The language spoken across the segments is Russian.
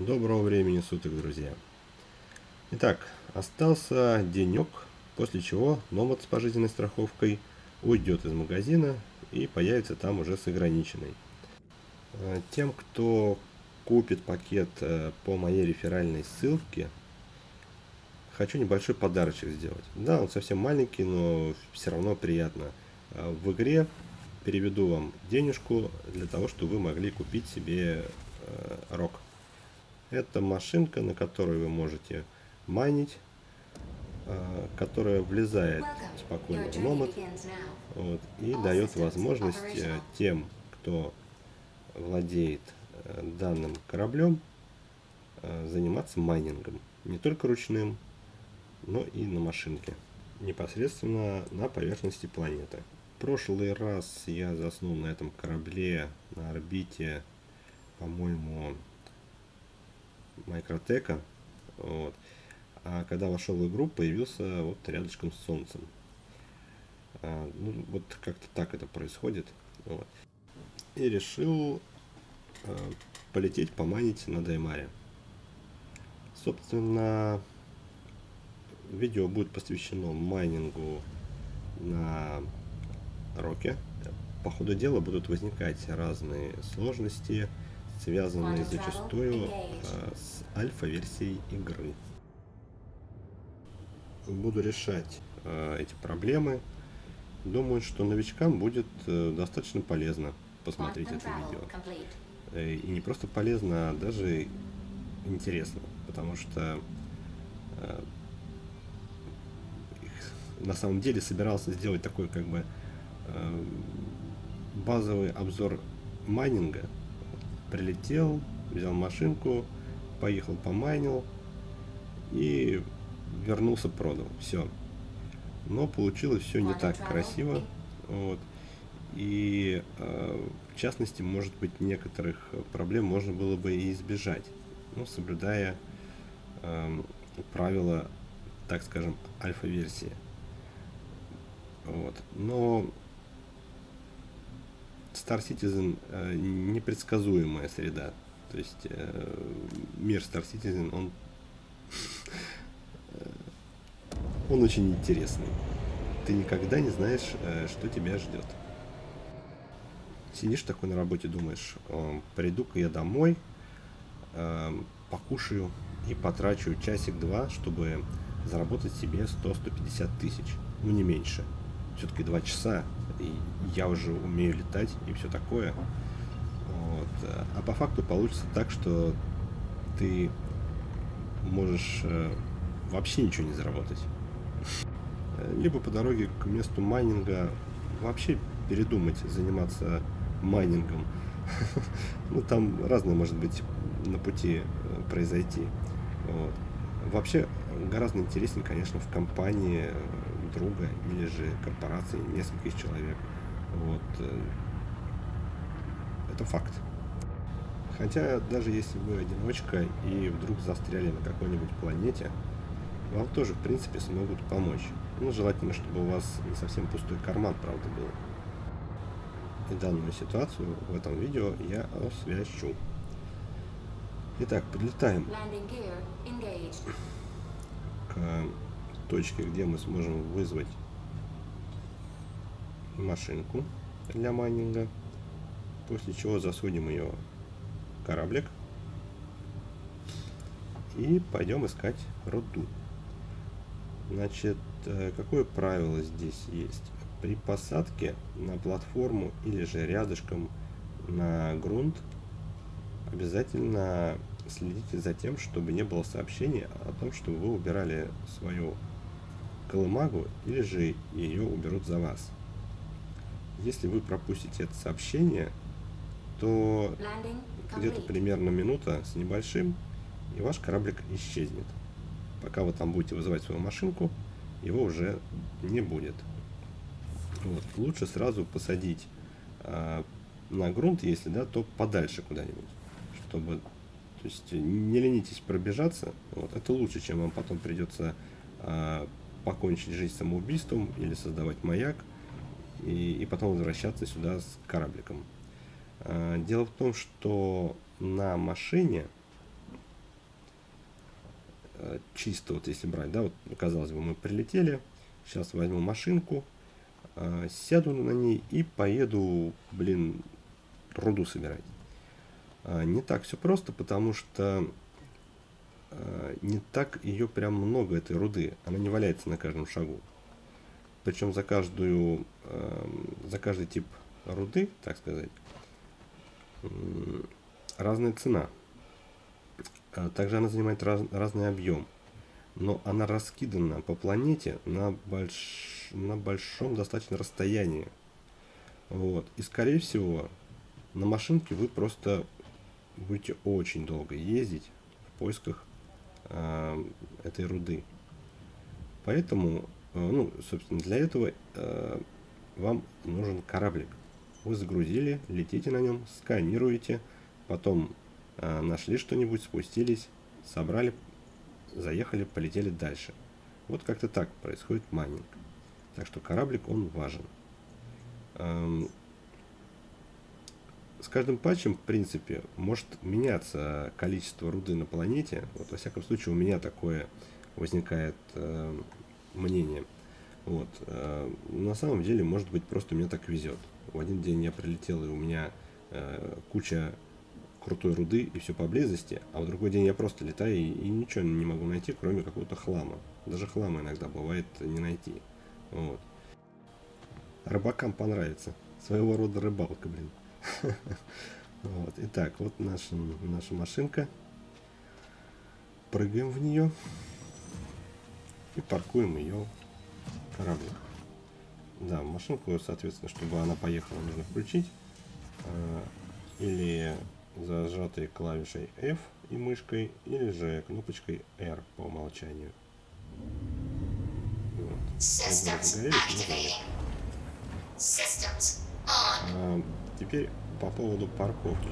Доброго времени суток, друзья. Итак, остался денек, после чего Nomad с пожизненной страховкой уйдет из магазина и появится там уже с ограниченной. Тем, кто купит пакет по моей реферальной ссылке, хочу небольшой подарочек сделать. Да, он совсем маленький, но все равно приятно. В игре переведу вам денежку для того, чтобы вы могли купить себе ROC. Это машинка, на которой вы можете майнить, которая влезает спокойно в Nomad, вот, и дает возможность тем, кто владеет данным кораблем, заниматься майнингом. Не только ручным, но и на машинке, непосредственно на поверхности планеты. В прошлый раз я заснул на этом корабле на орбите, по-моему, Микротека, вот. А когда вошел в игру, появился вот рядышком с солнцем. Ну, вот как-то так это происходит. Вот. И решил полететь поманить на Даймаре. Собственно, видео будет посвящено майнингу на ROC. По ходу дела будут возникать разные сложности, связанные зачастую с альфа-версией игры. Буду решать эти проблемы. Думаю, что новичкам будет достаточно полезно посмотреть это видео. И не просто полезно, а даже интересно, потому что на самом деле собирался сделать такой как бы базовый обзор майнинга. Прилетел, взял машинку, поехал, помайнил и вернулся, продал. Все. Но получилось все не так красиво. Вот. И в частности, может быть, некоторых проблем можно было бы и избежать, ну, соблюдая правила, так скажем, альфа-версии. Вот. Но Star Citizen непредсказуемая среда, то есть мир Star Citizen, он очень интересный. Ты никогда не знаешь, что тебя ждет. Сидишь такой на работе, думаешь, приду-ка я домой, покушаю и потрачу часик-два, чтобы заработать себе 100-150 тысяч, ну не меньше. Все-таки 2 часа, и я уже умею летать и все такое. Вот. А по факту получится так, что ты можешь вообще ничего не заработать. Либо по дороге к месту майнинга вообще передумать заниматься майнингом. Ну, там разное может быть на пути произойти. Вот. Вообще гораздо интереснее, конечно, в компании друга или же корпорации нескольких человек. Вот. Это факт. Хотя даже если вы одиночка и вдруг застряли на какой-нибудь планете, вам тоже в принципе смогут помочь. Ну, желательно, чтобы у вас не совсем пустой карман, правда, был. И данную ситуацию в этом видео я освещу. Итак, подлетаем к точке, где мы сможем вызвать машинку для майнинга, после чего засунем ее в кораблик и пойдем искать руду. Значит, какое правило здесь есть? При посадке на платформу или же рядышком на грунт обязательно следите за тем, чтобы не было сообщения о том, что вы убирали свою колымагу или же ее уберут за вас. Если вы пропустите это сообщение, то где-то примерно минута с небольшим, и ваш кораблик исчезнет. Пока вы там будете вызывать свою машинку, его уже не будет. Вот. Лучше сразу посадить на грунт, если да, то подальше куда-нибудь, чтобы... То есть не ленитесь пробежаться, вот, это лучше, чем вам потом придется покончить жизнь самоубийством или создавать маяк и потом возвращаться сюда с корабликом. Дело в том, что на машине чисто, вот если брать, да, вот, казалось бы, мы прилетели, сейчас возьму машинку, сяду на ней и поеду, блин, руду собирать. Не так все просто, потому что не так ее прям много, этой руды, она не валяется на каждом шагу. Причем за каждый тип руды, так сказать, разная цена. Также она занимает разный объем, но она раскидана по планете на большом достаточно расстоянии. Вот. И скорее всего на машинке вы просто будете очень долго ездить в поисках этой руды. Поэтому, ну, собственно, для этого вам нужен кораблик. Вы загрузили, летите на нем, сканируете, потом нашли что-нибудь, спустились, собрали, заехали, полетели дальше. Вот как-то так происходит майнинг. Так что кораблик, он важен. С каждым патчем, в принципе, может меняться количество руды на планете. Вот, во всяком случае, у меня такое возникает мнение. Вот. На самом деле, может быть, просто мне так везет. В один день я прилетел, и у меня куча крутой руды и все поблизости, а в другой день я просто летаю и ничего не могу найти, кроме какого-то хлама. Даже хлама иногда бывает не найти. Вот. Рыбакам понравится. Своего рода рыбалка, блин. Итак, вот наша машинка. Прыгаем в нее и паркуем ее в кораблик. Да, машинку, соответственно, чтобы она поехала, нужно включить. Или зажатой клавишей F и мышкой, или же кнопочкой R по умолчанию. Вот. Теперь по поводу парковки.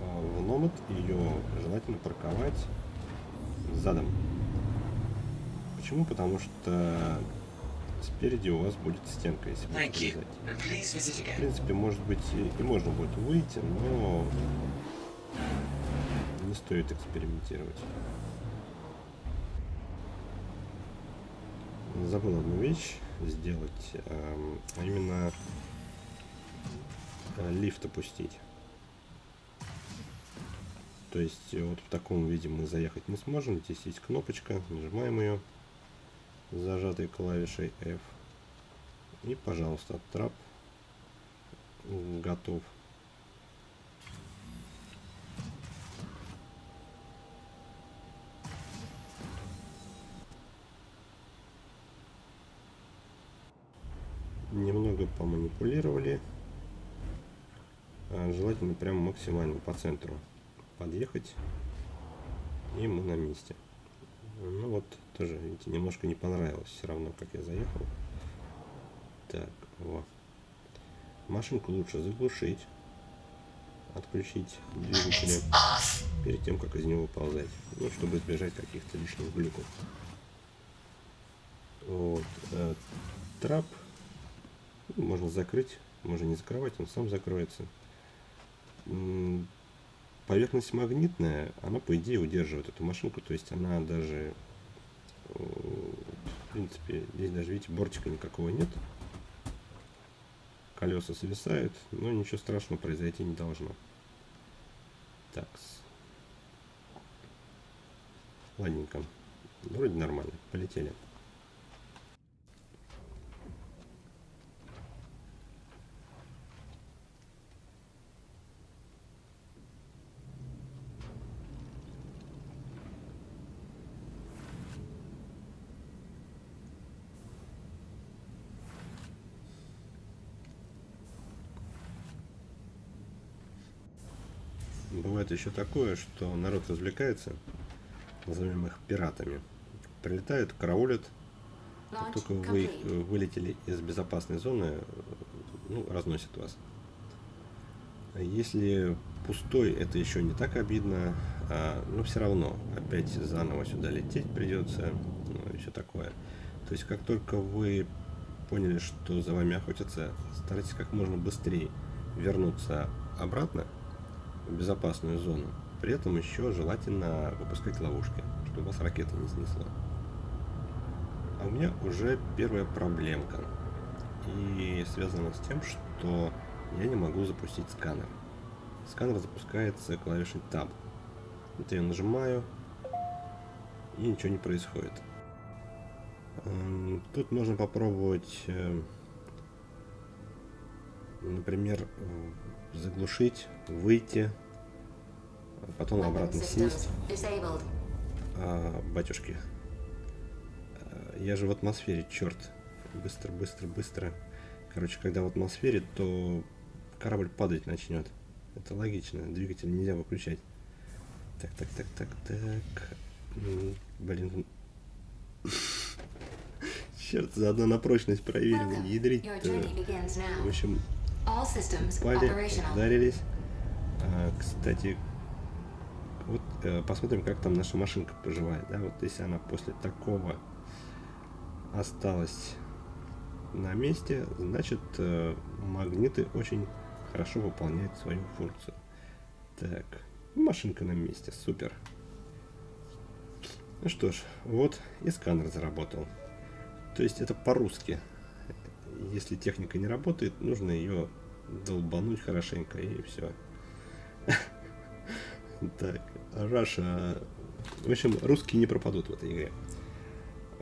В Nomad ее желательно парковать задом. Почему? Потому что спереди у вас будет стенка, если вы пролезете. В принципе, может быть, и можно будет выйти, но не стоит экспериментировать. Забыл одну вещь сделать, а именно лифт опустить. То есть вот в таком виде мы заехать не сможем. Здесь есть кнопочка, нажимаем ее зажатой клавишей F и, пожалуйста, трап готов. Немного поманипулировали, желательно прям максимально по центру подъехать, и мы на месте. Ну вот, тоже, видите, немножко не понравилось все равно, как я заехал. Так, вот. Машинку лучше заглушить, отключить двигатель перед тем, как из него ползать. Ну, чтобы избежать каких-то лишних глюков. Вот. Трап можно закрыть, можно не закрывать, он сам закроется. Поверхность магнитная, она, по идее, удерживает эту машинку, то есть она даже, в принципе, здесь даже, видите, бортика никакого нет. Колеса свисают, но ничего страшного произойти не должно. Так. Ладненько. Вроде нормально. Полетели. Бывает еще такое, что народ развлекается, назовем их пиратами. Прилетают, караулят. Как только вы вылетели из безопасной зоны, ну, разносят вас. Если пустой, это еще не так обидно, но все равно опять заново сюда лететь придется, ну, и все такое. То есть, как только вы поняли, что за вами охотятся, старайтесь как можно быстрее вернуться обратно в безопасную зону, При этом еще желательно выпускать ловушки, чтобы вас ракета не снесла. А у меня уже первая проблемка. И связана с тем, что я не могу запустить сканер. Сканер запускается клавишей Tab. Вот я нажимаю, и ничего не происходит. Тут можно попробовать, например, заглушить, выйти, потом обратно сесть. Батюшки, я же в атмосфере, черт. Быстро, быстро, быстро. Короче, когда в атмосфере, то корабль падать начнет. Это логично, двигатель нельзя выключать. Так. Блин. Черт, заодно на прочность проверим. Ядрить. В общем, упали, ударились. Кстати, вот посмотрим, как там наша машинка поживает. Да? Вот если она после такого осталась на месте, значит, магниты очень хорошо выполняют свою функцию. Так, машинка на месте, супер. Ну что ж, вот и сканер заработал. То есть это по-русски. Если техника не работает, нужно ее долбануть хорошенько, и все. Так, Раша. В общем, русские не пропадут в этой игре.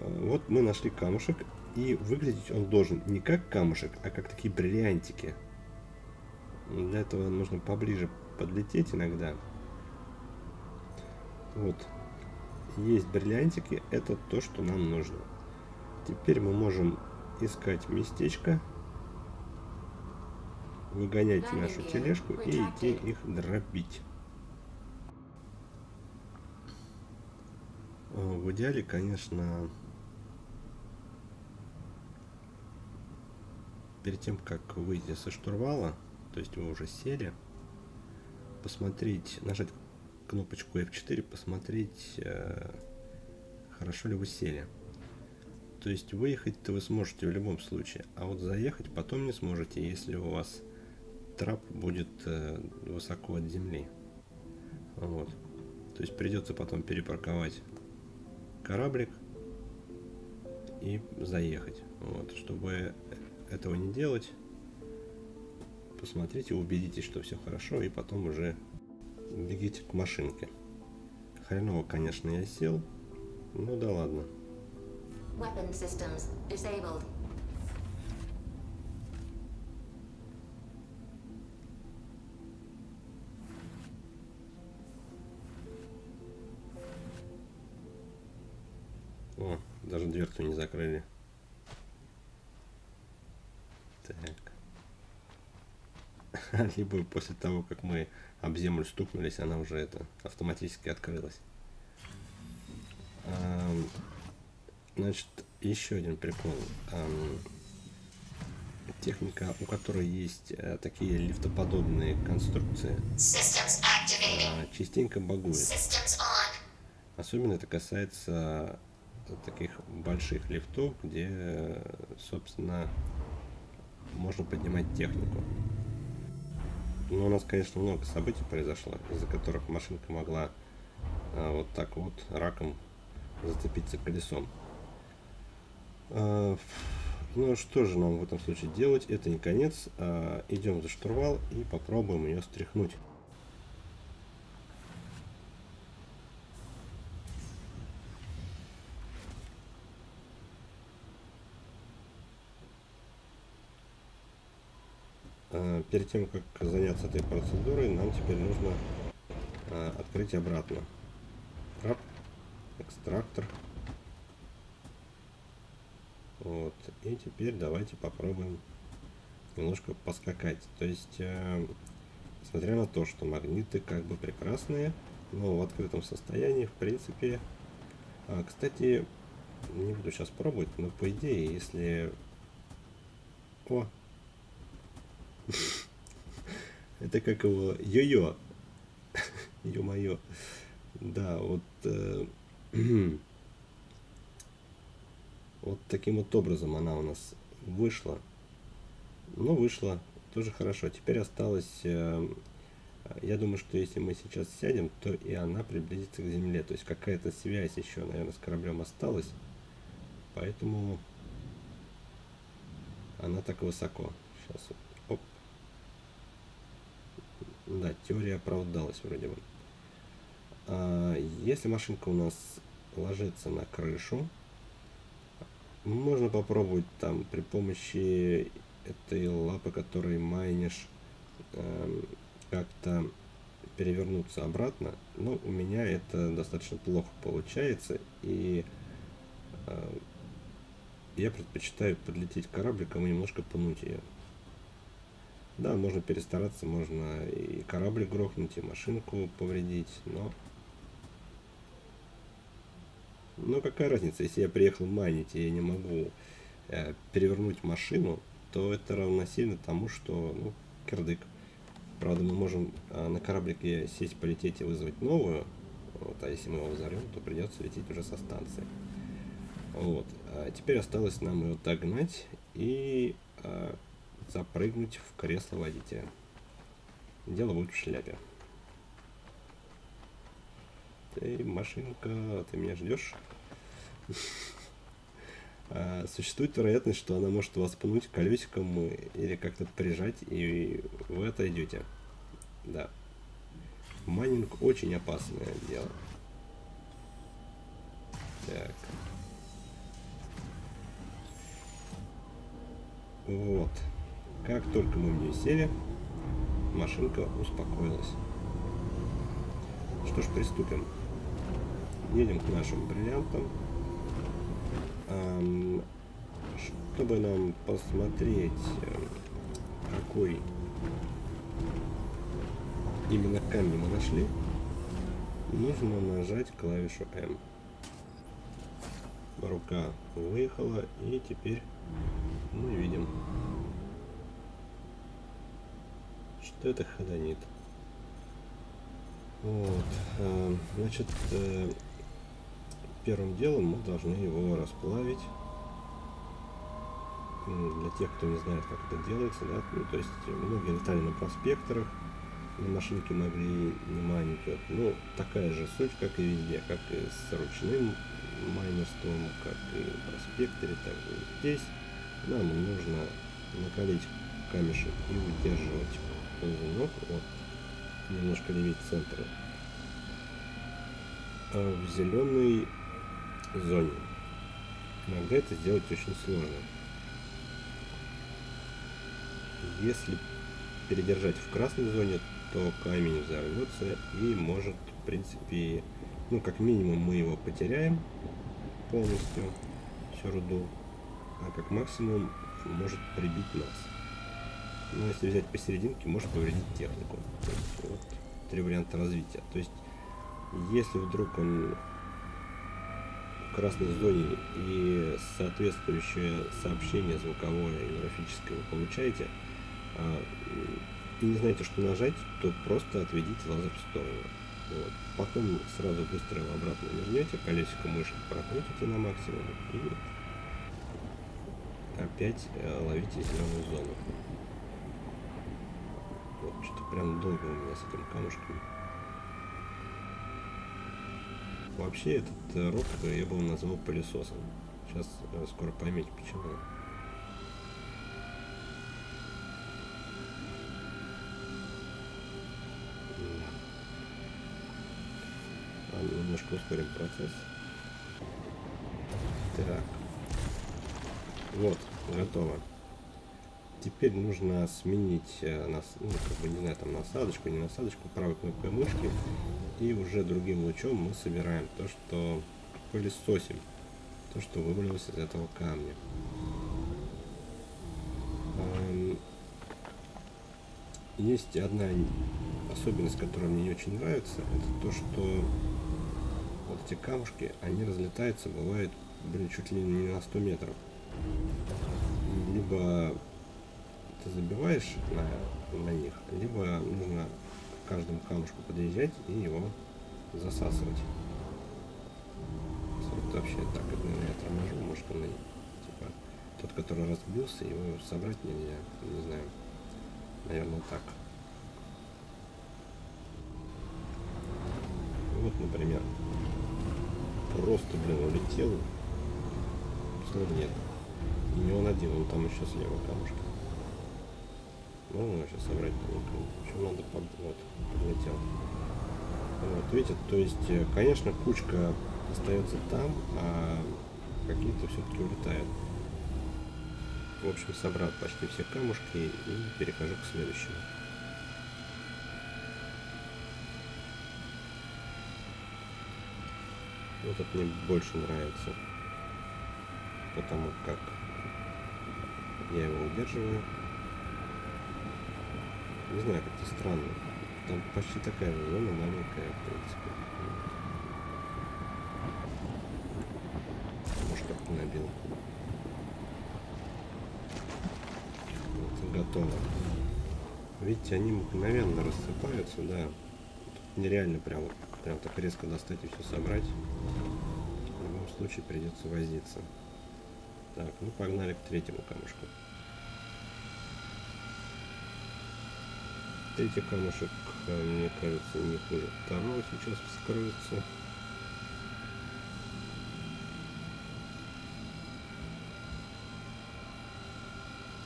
Вот мы нашли камушек, и выглядеть он должен не как камушек, а как такие бриллиантики. Для этого нужно поближе подлететь иногда. Вот. Есть бриллиантики, это то, что нам нужно. Теперь мы можем искать местечко, выгонять нашу тележку и идти их дробить. В идеале, конечно, перед тем, как выйти со штурвала, то есть вы уже сели, посмотреть, нажать кнопочку F4, посмотреть, хорошо ли вы сели. То есть выехать-то вы сможете в любом случае, а вот заехать потом не сможете, если у вас трап будет высоко от земли. Вот. То есть придется потом перепарковать кораблик и заехать. Вот. Чтобы этого не делать, посмотрите, убедитесь, что все хорошо, и потом уже бегите к машинке. Хреново, конечно, я сел. Ну да ладно. О, даже дверцу не закрыли. Так. Либо после того, как мы об землю стукнулись, она уже это автоматически открылась. Значит, еще один прикол. Техника, у которой есть такие лифтоподобные конструкции, частенько багует. Особенно это касается таких больших лифтов, где, собственно, можно поднимать технику. Но у нас, конечно, много событий произошло, из-за которых машинка могла вот так вот раком зацепиться колесом. Ну что же нам в этом случае делать? Это не конец. Идем за штурвал и попробуем ее стряхнуть. Перед тем, как заняться этой процедурой, нам теперь нужно открыть обратно трап, экстрактор. Вот. И теперь давайте попробуем немножко поскакать. То есть, несмотря на то, что магниты как бы прекрасные, но в открытом состоянии, в принципе... Кстати, не буду сейчас пробовать, но по идее, если... О! Это как его йо-йо. Ё-моё. Да, вот... Вот таким вот образом она у нас вышла. Ну, вышла. Тоже хорошо. Теперь осталось Я думаю, что если мы сейчас сядем, то и она приблизится к земле. То есть какая-то связь еще, наверное, с кораблем осталась. Поэтому она так высоко. Сейчас. Оп. Да, теория оправдалась вроде бы. Если машинка у нас ложится на крышу, можно попробовать там при помощи этой лапы, которой майнишь, как-то перевернуться обратно. Но у меня это достаточно плохо получается, и я предпочитаю подлететь к корабликам и немножко пнуть ее. Да, можно перестараться, можно и корабль грохнуть, и машинку повредить, но... Ну какая разница, если я приехал майнить и я не могу перевернуть машину, то это равносильно тому, что, ну, кирдык. Правда, мы можем на кораблике сесть, полететь и вызвать новую. Вот, а если мы его взорвем, то придется лететь уже со станции. Вот. А теперь осталось нам ее догнать и запрыгнуть в кресло водителя. Дело будет в шляпе. Ты, машинка, ты меня ждешь? Существует вероятность, что она может вас пнуть колесиком или как-то прижать, и вы отойдете. Да. Майнинг очень опасное дело. Так. Вот. Как только мы в нее сели, машинка успокоилась. Что ж, приступим. Едем к нашим бриллиантам. Чтобы нам посмотреть, какой именно камень мы нашли, нужно нажать клавишу М. Рука выехала, и теперь мы видим, что это ходонит. Вот, значит, первым делом мы должны его расплавить. Для тех, кто не знает, как это делается, да? Ну, то есть многие летали на проспекторах, на машинке могли не майнить. Ну, такая же суть, как и везде, как и с ручным майнерством, как и на проспекторе, так и здесь. Нам нужно накалить камешек и удерживать ползунок. Вот, немножко левее центра, в зеленой зоне. Иногда это сделать очень сложно. Если передержать в красной зоне, то камень взорвется и может, в принципе, ну как минимум мы его потеряем полностью, всю руду, а как максимум может прибить нас. Но если взять посерединке, может повредить технику. То есть, вот, три варианта развития. То есть если вдруг он в красной зоне и соответствующее сообщение звуковое и графическое вы получаете, и не знаете, что нажать, то просто отведите лазер в сторону. Вот. Потом сразу быстро его обратно вернете, колесико мыши прокрутите на максимум и опять ловите зеленую зону. Вот, что-то прям долго у меня с этим камушком. Вообще этот рок я бы назвал пылесосом. Сейчас скоро поймете почему. Немножко ускорим процесс. Так. Вот, готово. Теперь нужно сменить, ну, как бы, не знаю, там насадочку, не насадочку, правой кнопкой мышки. И уже другим лучом мы собираем то, что пылесосим, то, что вывалилось из этого камня. Есть одна особенность, которая мне не очень нравится. Это то, что вот эти камушки, они разлетаются, бывает, блин, чуть ли не на 100 метров. Либо ты забиваешь на них, либо нужно к каждому камушку подъезжать и его засасывать. Вот вообще так, это, наверное, я торможу, может он, типа, тот, который разбился, его собрать нельзя, не знаю, наверное, так. вот, например, просто, блин, улетел. Нет. Не он один, он там еще слева камушки. Ну, сейчас собрать. Чем надо под... Вот, подлетел. Вот, видите, то есть, конечно, кучка остается там, а какие-то все-таки улетают. В общем, собрал почти все камушки и перехожу к следующему. Вот это мне больше нравится, потому как я его удерживаю. Не знаю, как-то странно. Там почти такая же зона, маленькая, в принципе. Может, как-то набил. Вот, готово. Видите, они мгновенно рассыпаются, да. Тут нереально прям так резко достать и все собрать. В любом случае придется возиться. Так, ну погнали к третьему камушку. Третий камушек, мне кажется, не хуже второго сейчас вскроется.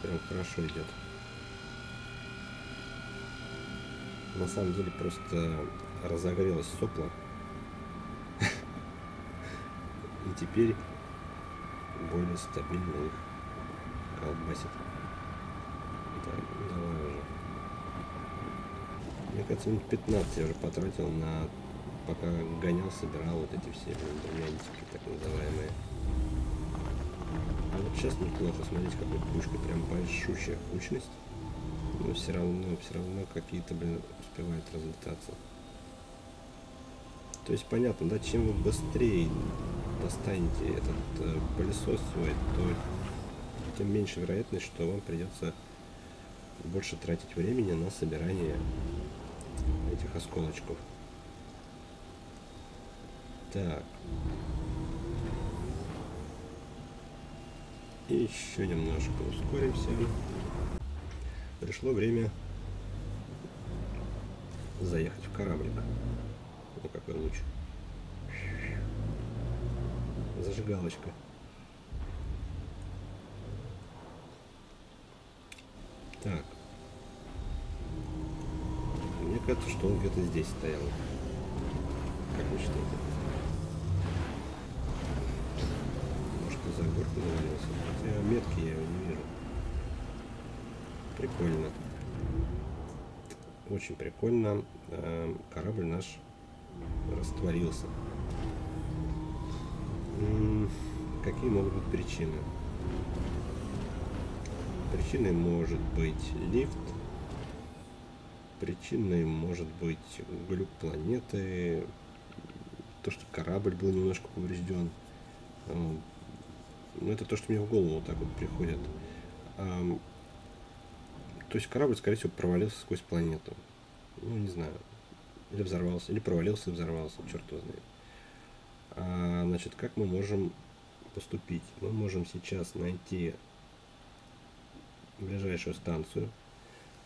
Прям хорошо идет. На самом деле просто разогрелось сопло. И теперь более стабильно их колбасит. Так, давай уже. Мне кажется, минут 15 я уже потратил на... Пока гонял, собирал вот эти все бриллиантики, так называемые. А вот сейчас неплохо, смотрите, какая кучка, прям большущая кучность. Но все равно какие-то, блин, успевают разлетаться. То есть понятно, да, чем вы быстрее достанете этот пылесос свой, то тем меньше вероятность, что вам придется больше тратить времени на собирание этих осколочков. Так. И еще немножко ускоримся. Пришло время заехать в кораблик. О, какой луч. Зажигалочка. Так. Мне кажется, что он где-то здесь стоял. Как вы считаете? Может, за горку навалился? Хотя метки я его не вижу. Прикольно. Очень прикольно. Корабль наш растворился. Какие могут быть причины? Причиной может быть лифт, причиной может быть глюк планеты, то, что корабль был немножко поврежден. Ну, это то, что мне в голову вот так вот приходит. То есть корабль, скорее всего, провалился сквозь планету. Ну, не знаю. Или взорвался, или провалился и взорвался, черт его знает. Значит, как мы можем поступить? Мы можем сейчас найти ближайшую станцию.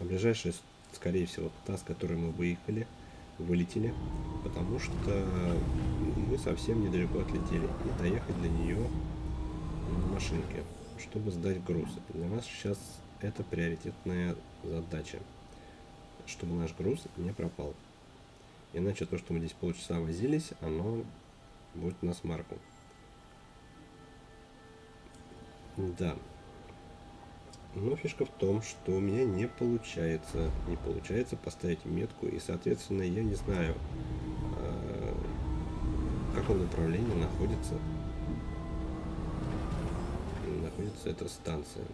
А ближайшая, скорее всего, та, с которой мы вылетели, потому что мы совсем недалеко отлетели. И доехать до нее на машинке, чтобы сдать груз. Для нас сейчас это приоритетная задача, чтобы наш груз не пропал. Иначе то, что мы здесь полчаса возились, оно будет насмарку. Да. Но фишка в том, что у меня не получается поставить метку, и, соответственно, я не знаю, в каком направлении находится эта станция.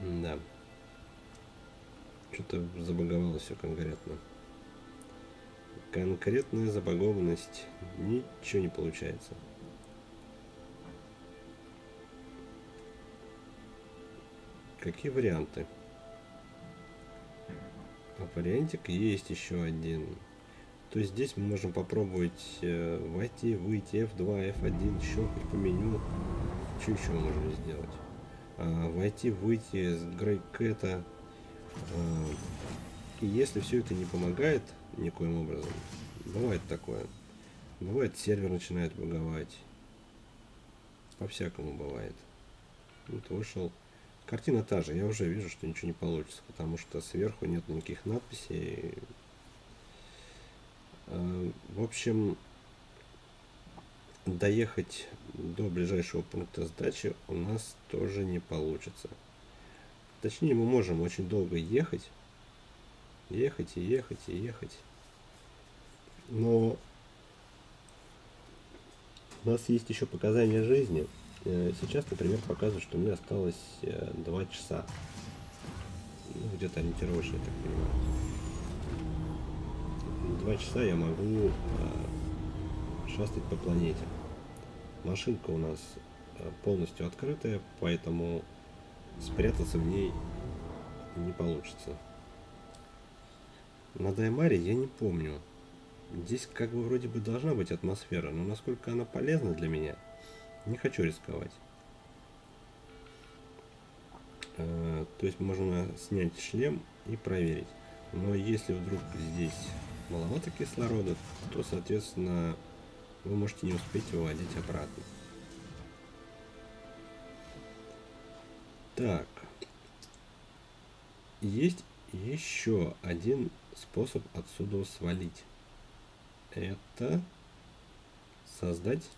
Да. Что-то забаговалось все конкретно. Конкретная забагованность. Ничего не получается. Какие варианты? А вариантик есть еще один. То есть здесь мы можем попробовать войти, выйти, F2, F1, щелкать по меню. Что еще мы можем сделать? Войти, выйти с Грейкета. И если все это не помогает никоим образом, бывает такое. Бывает, сервер начинает баговать. По-всякому бывает. Вот вышел. Картина та же. Я уже вижу, что ничего не получится, потому что сверху нет никаких надписей. В общем, доехать до ближайшего пункта сдачи у нас тоже не получится. Точнее, мы можем очень долго ехать. Ехать и ехать и ехать. Но у нас есть еще показания жизни. Сейчас, например, показывает, что мне осталось 2 часа. Ну, где-то ориентировочно, так понимаю. 2 часа я могу шастать по планете. Машинка у нас полностью открытая, поэтому спрятаться в ней не получится. На Даймаре я не помню. Здесь как бы вроде бы должна быть атмосфера, но насколько она полезна для меня, не хочу рисковать. То есть можно снять шлем и проверить. Но если вдруг здесь маловато кислорода, то, соответственно, вы можете не успеть выводить обратно. Так. Есть еще один способ отсюда свалить. Это создать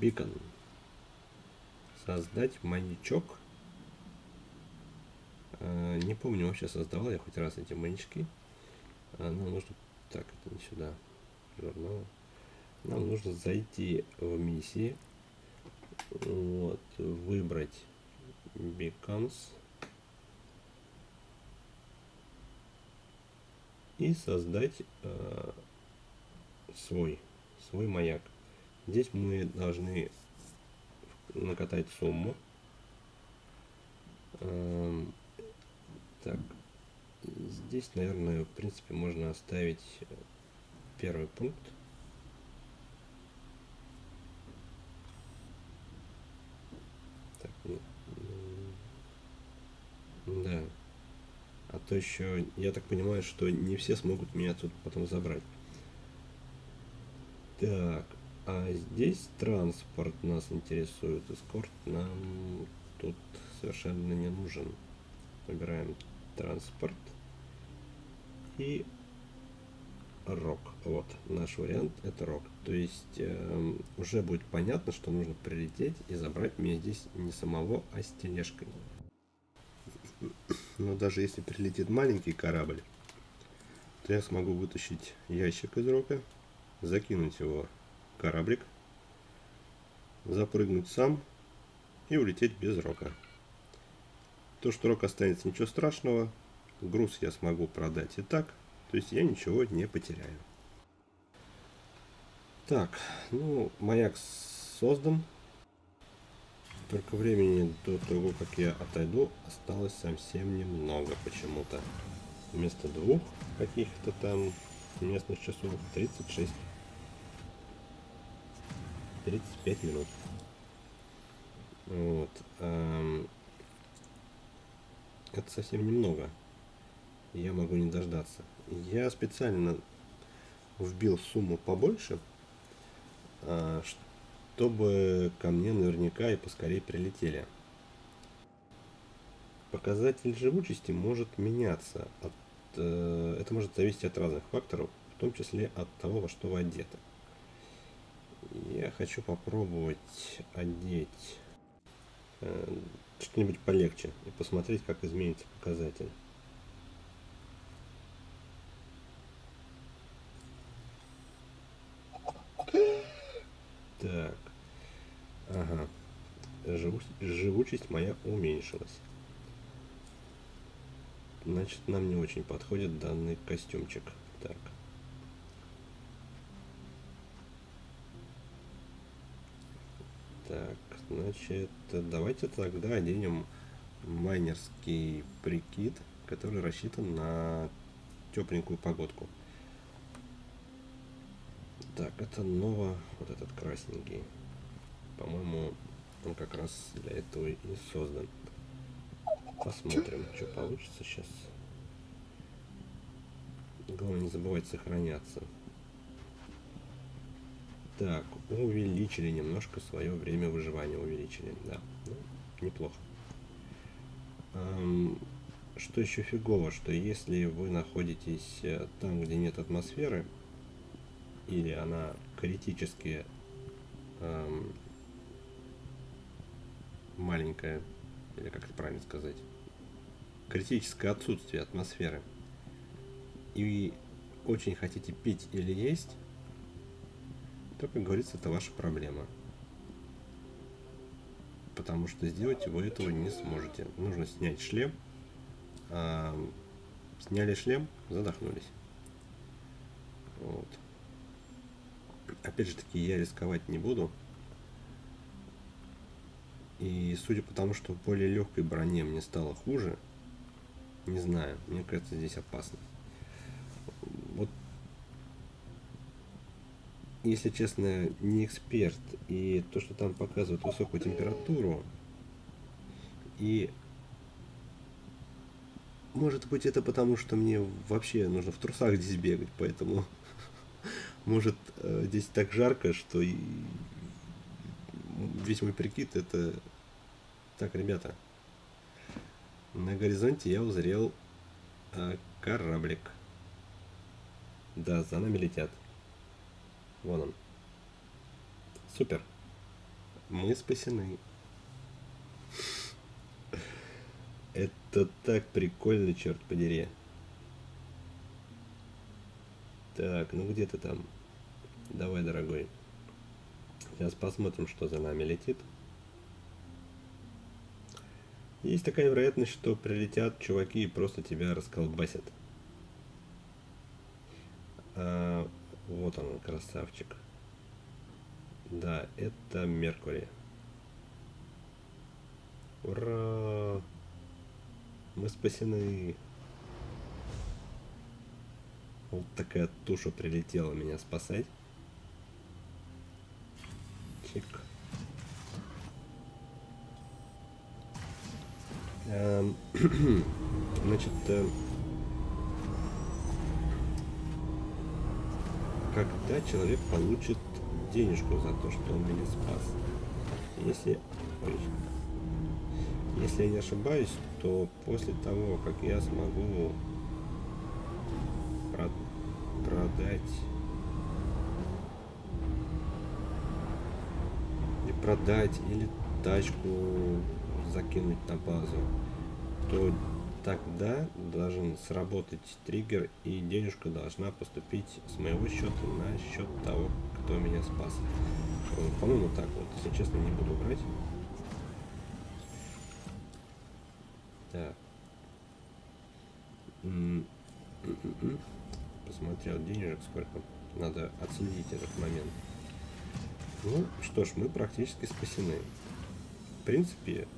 бикон. Создать маячок. Не помню, вообще создавал я хоть раз эти маячки. Нам нужно... Так, это не сюда. Журнал. Нам нужно зайти в миссии. Вот. Выбрать биконс. И создать свой маяк. Здесь мы должны накатать сумму. Так, здесь, наверное, в принципе, можно оставить первый пункт. Так, да. А то еще, я так понимаю, что не все смогут меня тут потом забрать. Так, а здесь транспорт нас интересует. Эскорт нам тут совершенно не нужен. Выбираем транспорт. И ROC. Вот, наш вариант это ROC. То есть уже будет понятно, что нужно прилететь и забрать меня здесь не самого, а с тележкой. Но даже если прилетит маленький корабль, то я смогу вытащить ящик из рока, закинуть его в кораблик, запрыгнуть сам и улететь без рока. То, что рок останется, ничего страшного. Груз я смогу продать и так. То есть я ничего не потеряю. Так, ну, маяк создан. Только времени до того, как я отойду, осталось совсем немного почему-то. Вместо 2 каких-то там местных часов 36. 35 минут. Вот. Это совсем немного. Я могу не дождаться. Я специально вбил сумму побольше, чтобы ко мне наверняка и поскорее прилетели. Показатель живучести может меняться. Это может зависеть от разных факторов, в том числе от того, во что вы одеты. Я хочу попробовать одеть что-нибудь полегче и посмотреть, как изменится показатель. Так. Ага, живучесть моя уменьшилась. Значит, нам не очень подходит данный костюмчик. Так. Так, значит, давайте тогда оденем майнерский прикид, который рассчитан на тепленькую погодку. Так, это ново, вот этот красненький. По-моему, он как раз для этого и создан. Посмотрим, что получится сейчас. Главное, не забывать сохраняться. Так, увеличили немножко свое время выживания. Увеличили, да. Ну, неплохо. Что еще фигово, что если вы находитесь там, где нет атмосферы, или она критически маленькая, или как это правильно сказать, критическое отсутствие атмосферы, и очень хотите пить или есть, то, как говорится, это ваша проблема. Потому что сделать вы этого не сможете. Нужно снять шлем. Сняли шлем, задохнулись. Вот. Опять же таки, я рисковать не буду. И судя по тому, что в более легкой броне мне стало хуже, не знаю, мне кажется, здесь опасно. Вот, если честно, не эксперт, и то, что там показывают высокую температуру, и может быть это потому, что мне вообще нужно в трусах здесь бегать, поэтому может здесь так жарко, что весь мой прикид это... Так, ребята, на горизонте я узрел кораблик. Да, за нами летят. Вон он. Супер. Мы спасены. Это так прикольно, черт подери. Так, ну где ты там? Давай, дорогой. Сейчас посмотрим, что за нами летит. Есть такая вероятность, что прилетят чуваки и просто тебя расколбасят. Вот он, красавчик. Да, это Меркурий. Ура! Мы спасены. Вот такая туша прилетела меня спасать. Чик. Значит, когда человек получит денежку за то, что он меня спас. Если я не ошибаюсь, то после того, как я смогу продать или тачку закинуть на базу, то тогда должен сработать триггер, и денежка должна поступить с моего счета на счет того, кто меня спас. По-моему, так вот, если честно, не буду брать. Так. Посмотрел денежек сколько. Надо отследить этот момент. Ну что ж, мы практически спасены. В принципе,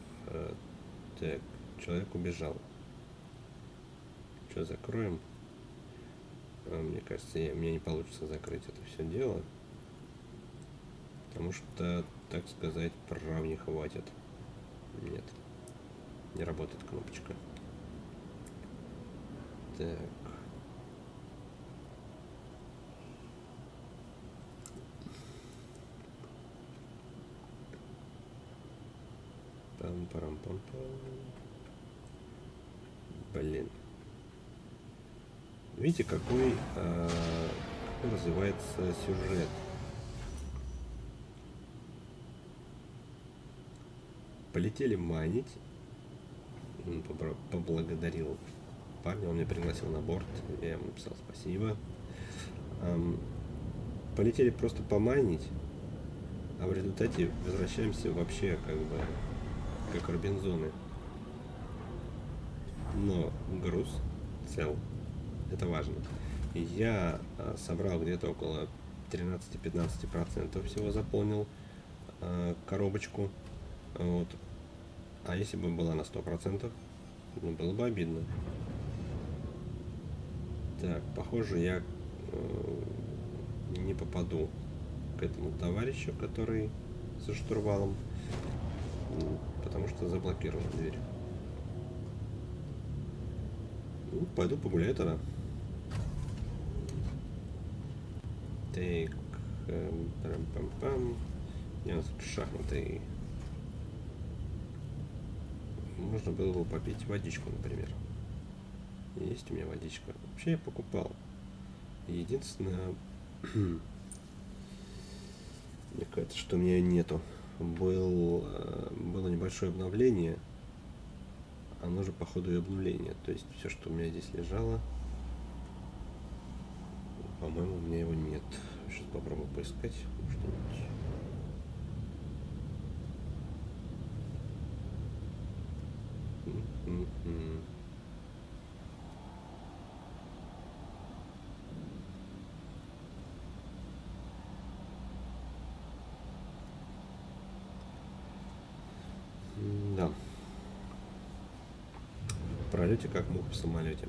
так, человек убежал. Что, закроем? Мне кажется, мне не получится закрыть это все дело. Потому что, так сказать, прав не хватит. Нет. Не работает кнопочка. Так. Пам-парам-пам-пам. Блин. Видите, какой развивается сюжет. Полетели манить. Поблагодарил парня, он меня пригласил на борт, я ему написал спасибо. Полетели просто поманить, а в результате возвращаемся вообще как бы как Робинзоны. Но груз цел, это важно. Я собрал где-то около 13–15% всего, заполнил коробочку. Вот. А если бы была на 100%, ну, было бы обидно. Так, похоже, я не попаду к этому товарищу, который со штурвалом, потому что заблокировал дверь. Пойду погуляю тогда. Так, у нас тут шахматы. Можно было бы попить водичку, например. Есть у меня водичка. Вообще я покупал. Единственное, мне кажется, что у меня нету. Было небольшое обновление. Оно же, походу, и обнуление. То есть все, что у меня здесь лежало, по-моему, у меня его нет. Сейчас попробую поискать что-нибудь. Да. В пролете как муха в самолете.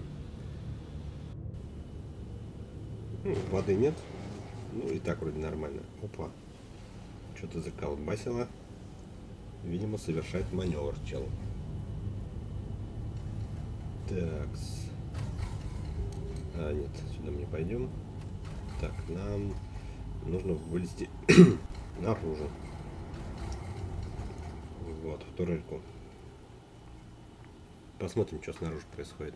Воды нет. Ну и так вроде нормально. Опа. Что-то заколбасило. Видимо, совершает маневр чел. Так. А, нет, сюда мы не пойдем. Так, нам нужно вылезти наружу. Вот, в турельку. Посмотрим, что снаружи происходит.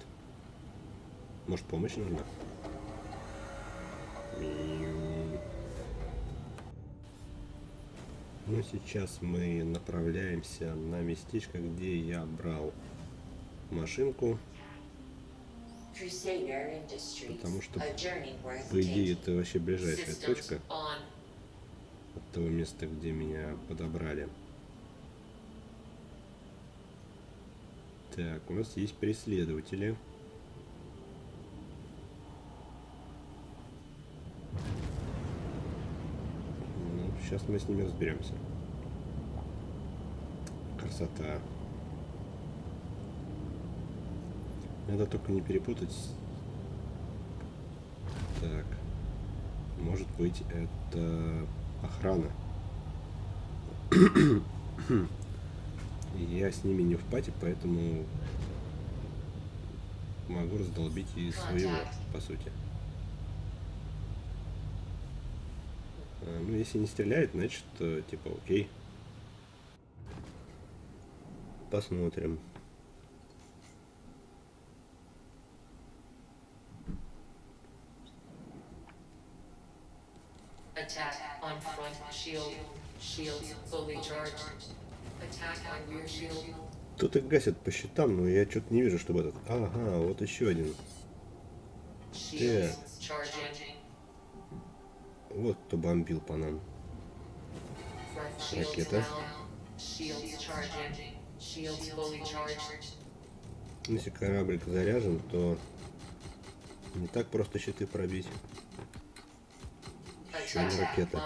Может, помощь нужна? Ну, сейчас мы направляемся на местечко, где я брал машинку. Потому что, по идее, это вообще ближайшая точка от того места, где меня подобрали. Так, у нас есть преследователи. Ну, сейчас мы с ними разберемся. Красота. Надо только не перепутать. Так. Может быть, это охрана. Я с ними не в пати, поэтому могу раздолбить и своего, по сути. Ну, если не стреляет, значит, типа, окей. Посмотрим. Тут их гасят по щитам, но я что-то не вижу, чтобы этот... Ага, вот еще один. Так. Вот кто бомбил по нам. Ракета. Если кораблик заряжен, то не так просто щиты пробить. Еще не ракета.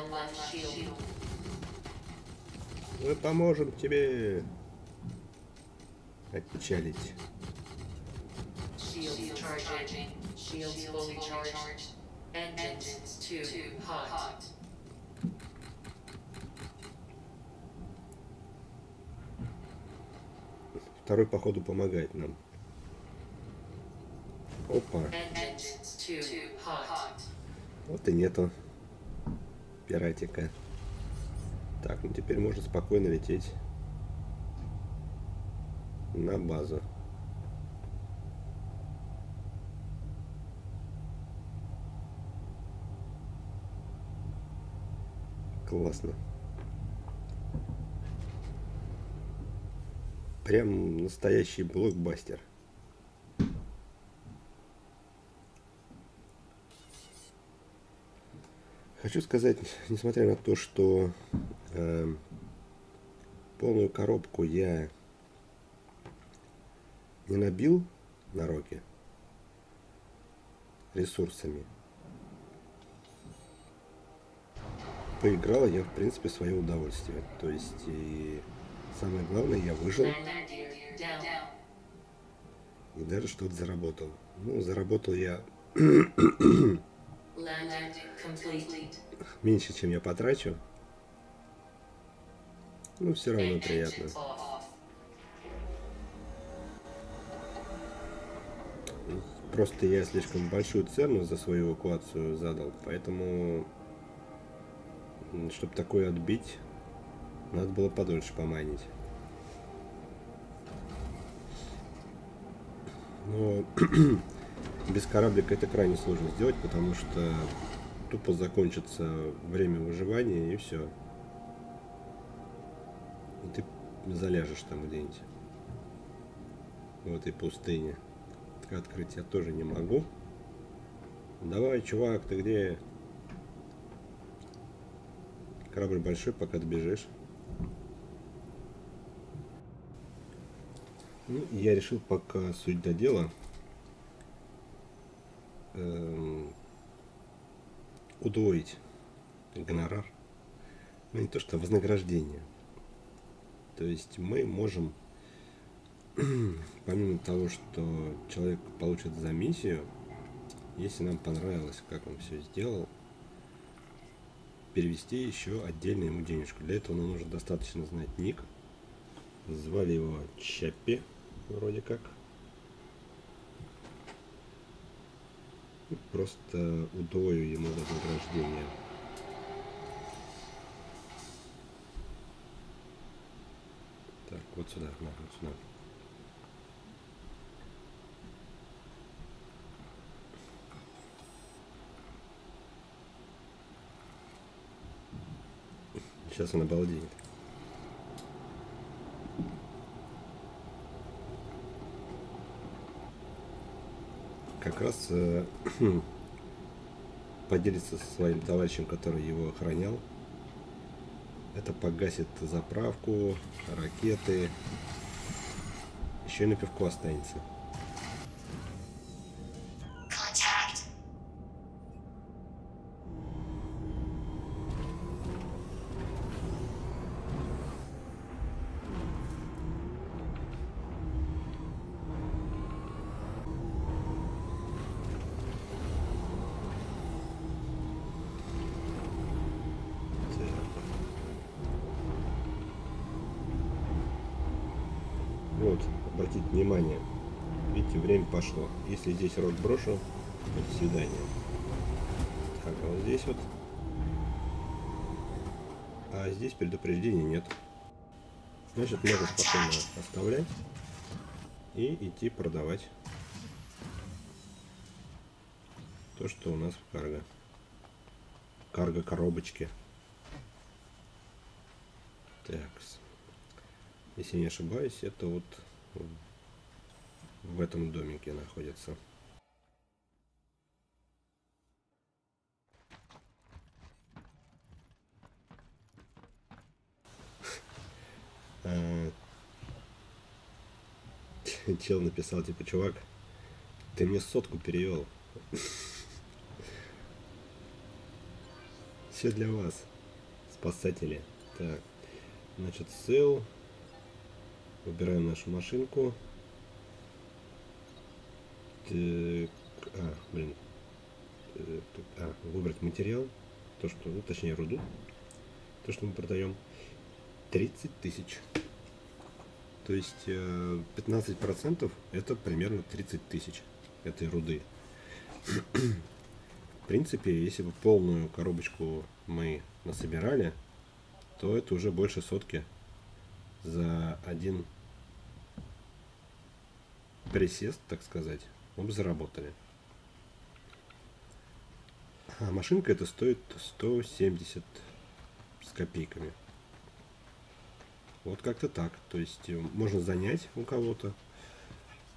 Мы поможем тебе отпечалить. Второй, походу, помогает нам. Опа. Вот и нету пиратика. Так, ну теперь можно спокойно лететь на базу. Классно. Прям настоящий блокбастер. Хочу сказать, несмотря на то, что полную коробку я не набил на роке ресурсами, поиграл я, в принципе, в свое удовольствие. То есть, и самое главное, я выжил и даже что-то заработал. Ну, заработал я меньше, чем я потрачу. Ну, все равно приятно. Просто я слишком большую цену за свою эвакуацию задал, поэтому, чтобы такое отбить, надо было подольше поманить. Но без кораблика это крайне сложно сделать, потому что тупо закончится время выживания и все. И ты заляжешь там где-нибудь. В этой пустыне. Открыть я тоже не могу. Давай, чувак, ты где? Корабль большой, пока добежишь. Ну, я решил пока суть до дела. Удвоить гонорар. Ну, не то что вознаграждение. То есть мы можем, помимо того, что человек получит за миссию, если нам понравилось, как он все сделал, перевести еще отдельно ему денежку. Для этого нам нужно достаточно знать ник. Звали его Чаппи, вроде как. И просто удвою ему вознаграждение. Так, вот сюда, вот сюда. Сейчас он обалдеет. Как раз поделится со своим товарищем, который его охранял. Это погасит заправку, ракеты. Еще и на пивку останется. Обратите внимание, видите, время пошло. Если здесь рот брошу, до свидания. Так, а вот здесь вот. А здесь предупреждения нет. Значит, можно спокойно оставлять и идти продавать то, что у нас в карго. Карго-коробочке. Так, если не ошибаюсь, это вот в этом домике находится. Чел написал, типа, чувак, ты мне сотку перевел. Все для вас, спасатели. Так, значит, сел. Выбираем нашу машинку. Так, выбрать материал. То, что, ну, точнее, руду. То, что мы продаем. 30 тысяч. То есть 15% это примерно 30 тысяч этой руды. В принципе, если бы полную коробочку мы насобирали, то это уже больше сотки. За один присест, так сказать, мы бы заработали. А машинка это стоит 170 с копейками. Вот как-то так. То есть можно занять у кого-то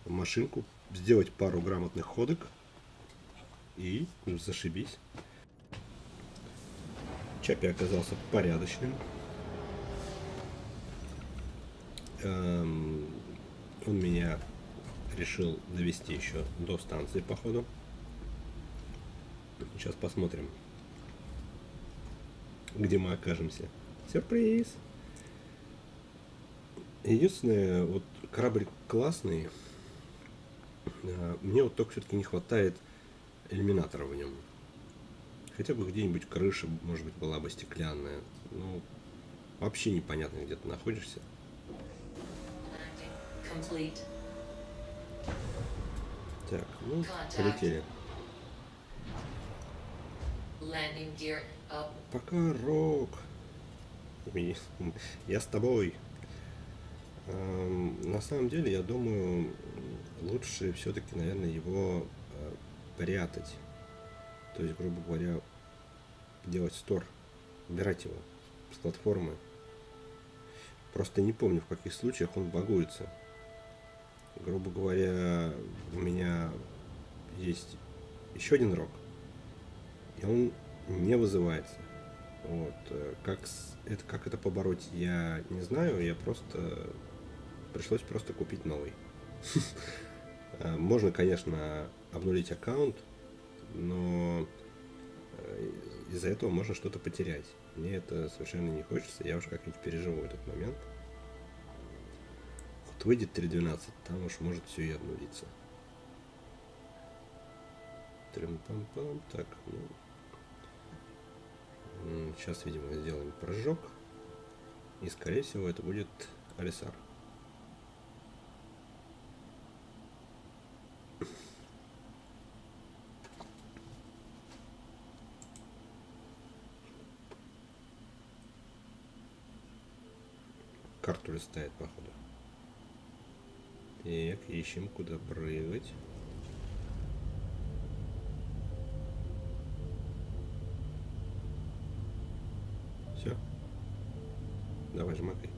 машинку, сделать пару грамотных ходок и зашибись. Чаппи оказался порядочным. Он меня решил довести еще до станции, походу. Сейчас посмотрим, где мы окажемся. Сюрприз! Единственное, вот корабль классный. Мне вот только все-таки не хватает иллюминатора в нем. Хотя бы где-нибудь крыша, может быть, была бы стеклянная. Ну, вообще непонятно, где ты находишься. Так, Ну, полетели. Пока, Рок. Я с тобой. На самом деле, я думаю, лучше все-таки, наверное, его прятать. То есть, грубо говоря, делать стор. Убирать его с платформы. Просто не помню, в каких случаях он багуется. Грубо говоря, у меня есть еще один рок, и он не вызывается. Вот. Как это побороть, я не знаю. Я просто... Пришлось просто купить новый. Можно, конечно, обнулить аккаунт, но из-за этого можно что-то потерять. Мне это совершенно не хочется. Я уж как-нибудь переживу этот момент. Вот выйдет 3.12, там уж может все и обнулиться. Трим-пам-пам. Так, ну... Сейчас, видимо, сделаем прыжок. И, скорее всего, это будет Олисар. Карту листает, походу. Так, ищем, куда прыгать. Все. Давай, жмакай.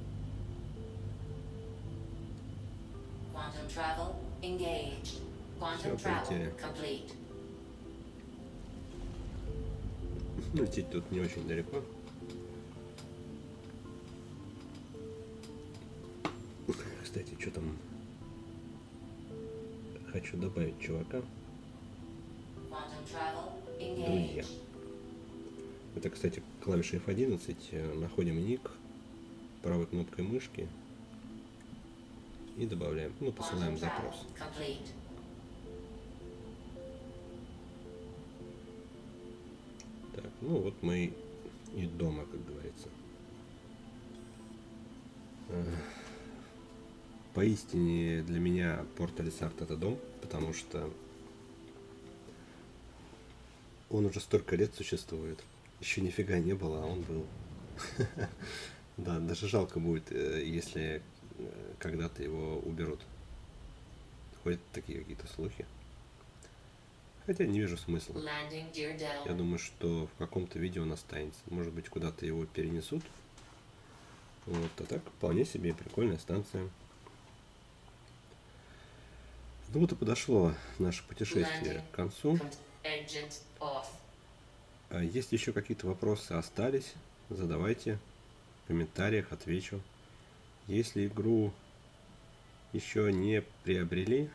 Все, полетели. Лететь тут не очень далеко. Кстати, что там? Хочу добавить чувака. Друзья. Это, кстати, клавиша F11. Находим ник правой кнопкой мышки и добавляем. Ну, посылаем запрос. Так, ну вот мы и дома, как говорится. Поистине для меня Порт Оlisar это дом, потому что он уже столько лет существует. Еще нифига не было, а он был. Да, даже жалко будет, если когда-то его уберут. Ходят такие какие-то слухи. Хотя не вижу смысла. Я думаю, что в каком-то виде он останется. Может быть, куда-то его перенесут. Вот, а так вполне себе прикольная станция. Ну вот и подошло наше путешествие к концу. Если еще какие-то вопросы остались, задавайте. В комментариях отвечу. Если игру еще не приобрели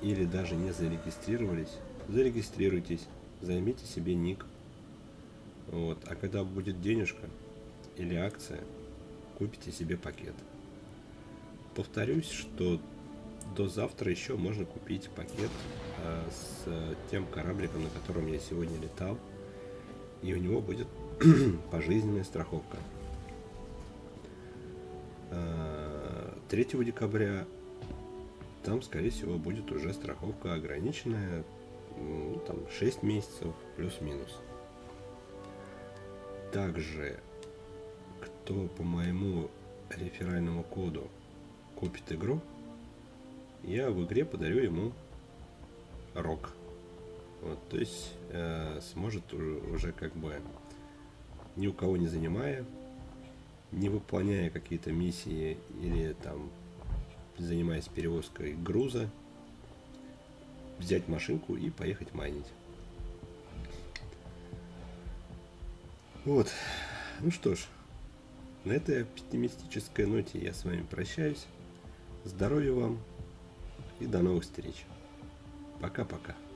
или даже не зарегистрировались, зарегистрируйтесь, займите себе ник. Вот. А когда будет денежка или акция, купите себе пакет. Повторюсь, что до завтра еще можно купить пакет с тем корабликом, на котором я сегодня летал, и у него будет пожизненная страховка. 3 декабря там, скорее всего, будет уже страховка ограниченная, ну, там 6 месяцев плюс-минус. Также, кто по моему реферальному коду купит игру, я в игре подарю ему рок. Вот, то есть сможет уже как бы ни у кого не занимая, не выполняя какие-то миссии или там занимаясь перевозкой груза, взять машинку и поехать майнить. Вот. Ну что ж, на этой оптимистической ноте я с вами прощаюсь. Здоровья вам и до новых встреч. Пока-пока.